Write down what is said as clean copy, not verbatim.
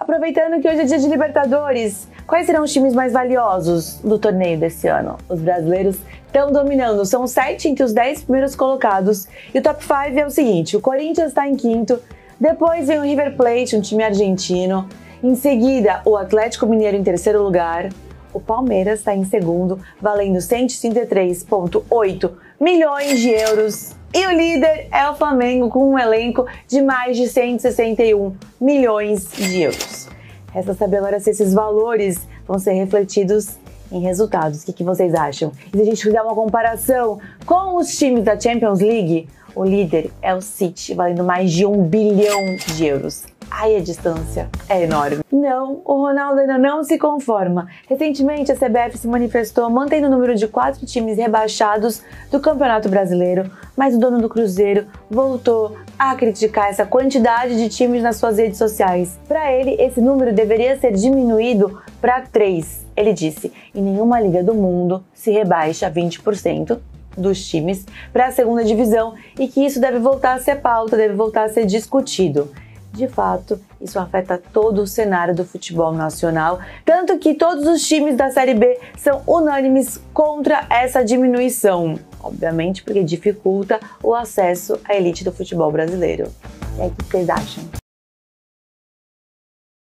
Aproveitando que hoje é dia de Libertadores, quais serão os times mais valiosos do torneio desse ano? Os brasileiros estão dominando, são 7 entre os 10 primeiros colocados. E o top 5 é o seguinte, o Corinthians está em quinto, depois vem o River Plate, um time argentino, em seguida o Atlético Mineiro em terceiro lugar, o Palmeiras está em segundo, valendo 133,8 milhões de euros. E o líder é o Flamengo, com um elenco de mais de 161 milhões de euros. Resta saber agora se esses valores vão ser refletidos em resultados. O que vocês acham? E se a gente fizer uma comparação com os times da Champions League, o líder é o City, valendo mais de 1 bilhão de euros. Aí a distância é enorme. Não, o Ronaldo ainda não se conforma. Recentemente, a CBF se manifestou mantendo o número de 4 times rebaixados do Campeonato Brasileiro, mas o dono do Cruzeiro voltou a criticar essa quantidade de times nas suas redes sociais. Para ele, esse número deveria ser diminuído para 3. Ele disse, em nenhuma liga do mundo se rebaixa 20% dos times para a segunda divisão e que isso deve voltar a ser pauta, deve voltar a ser discutido. De fato, isso afeta todo o cenário do futebol nacional, tanto que todos os times da Série B são unânimes contra essa diminuição, obviamente porque dificulta o acesso à elite do futebol brasileiro. E aí, o que vocês acham?